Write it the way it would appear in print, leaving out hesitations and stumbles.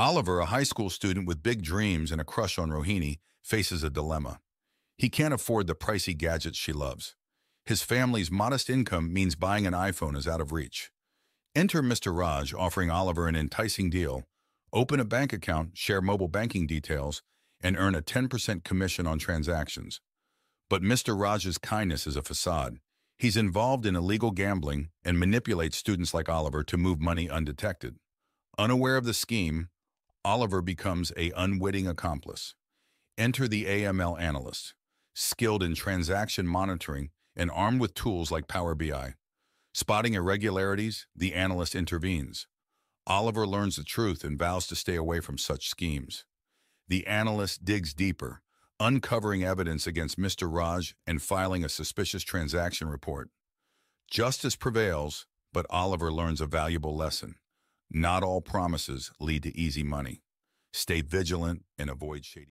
Oliver, a high school student with big dreams and a crush on Rohini, faces a dilemma. He can't afford the pricey gadgets she loves. His family's modest income means buying an iPhone is out of reach. Enter Mr. Raj, offering Oliver an enticing deal. Open a bank account, share mobile banking details, and earn a 10% commission on transactions. But Mr. Raj's kindness is a facade. He's involved in illegal gambling and manipulates students like Oliver to move money undetected. Unaware of the scheme, Oliver becomes an unwitting accomplice. Enter the AML analyst, skilled in transaction monitoring and armed with tools like Power BI. Spotting irregularities, the analyst intervenes. Oliver learns the truth and vows to stay away from such schemes. The analyst digs deeper, uncovering evidence against Mr. Raj and filing a suspicious transaction report. Justice prevails, but Oliver learns a valuable lesson. Not all promises lead to easy money. Stay vigilant and avoid shady.